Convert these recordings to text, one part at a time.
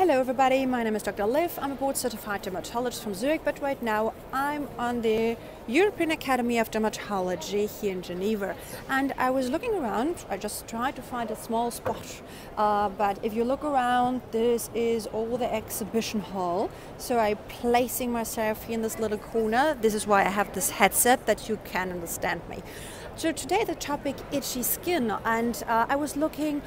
Hello everybody, my name is Dr. Liv. I'm a board certified dermatologist from Zurich, but right now I'm on the European Academy of Dermatology here in Geneva. And I was looking around, I just tried to find a small spot, but if you look around, this is all the exhibition hall. So I'm placing myself here in this little corner. This is why I have this headset, that you can understand me. So today the topic itchy skin, and I was looking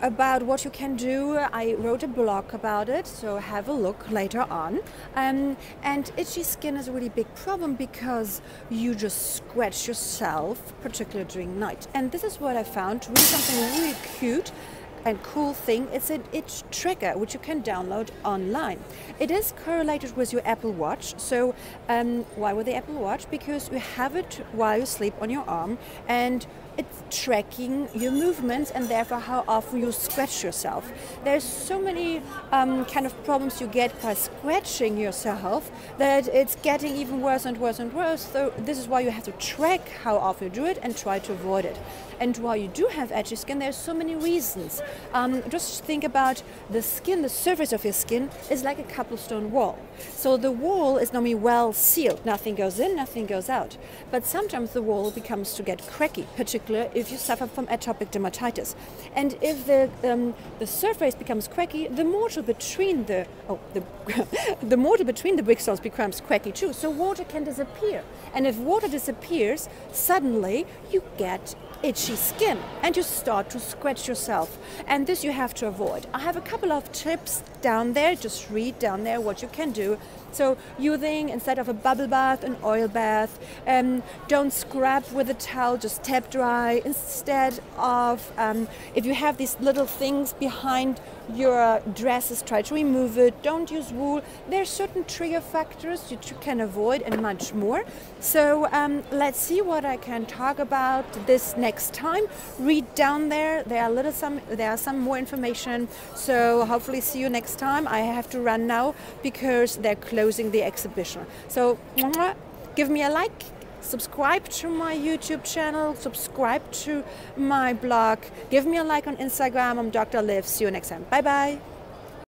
about what you can do. I wrote a blog about it, so have a look later on. And itchy skin is a really big problem because you just scratch yourself, particularly during night. And this is what I found, really something really cute and cool thing. It's an itch tracker, which you can download online. It is correlated with your Apple Watch. So why with the Apple Watch? Because you have it while you sleep on your arm, and it's tracking your movements and therefore how often you scratch yourself. There's so many kind of problems you get by scratching yourself that it's getting even worse and worse and worse. So this is why you have to track how often you do it and try to avoid it. And while you do have itchy skin, there's so many reasons. Just think about the skin. The surface of your skin is like a cobblestone wall. So the wall is normally well sealed. Nothing goes in, nothing goes out. But sometimes the wall becomes to get cracky, particularly if you suffer from atopic dermatitis. And if the surface becomes cracky, the mortar between the mortar between the brickstones becomes cracky too, so water can disappear. And if water disappears, suddenly you get itchy skin and you start to scratch yourself. And this you have to avoid. I have a couple of tips down there. Just read down there what you can do. So using, instead of a bubble bath, an oil bath, don't scrub with a towel, just tap dry. Instead of, if you have these little things behind your dresses, try to remove it. Don't use wool. There are certain trigger factors that you can avoid and much more. So let's see what I can talk about this next time. Read down there. There are some more information. So hopefully see you next time. I have to run now because they're closing the exhibition. So give me a like, subscribe to my YouTube channel, subscribe to my blog, give me a like on Instagram. I'm Dr. Liv. See you next time. Bye bye.